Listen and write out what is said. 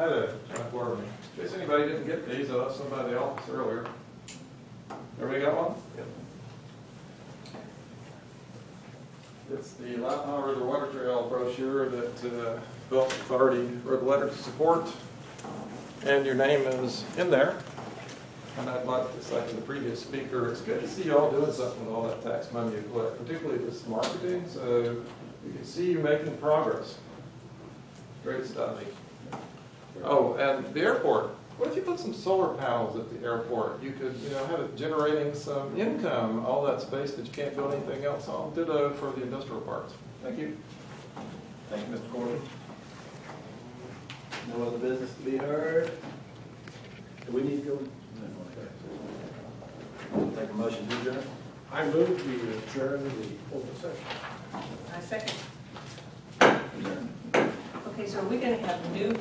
I had a whiteboard. In case anybody didn't get these, I left some by the office earlier. Everybody got one? Yep. It's the Alapaha River Water Trail brochure that the Development Authority wrote a letter to support, and your name is in there. And I'd like to say to the previous speaker, it's good to see you all doing something with all that tax money you collect, particularly this marketing, so we can see you making progress. Great stuff. Oh, and the airport. What if you put some solar panels at the airport? You could, have it generating some income, all that space that you can't build anything else on. Ditto for the industrial parks. Thank you. Thank you, Mr. Gordon. No other business to be heard. Do we need to go? No. Take a motion to adjourn. I move to adjourn the open session. I second. Adjourn. Okay, so are we going to have new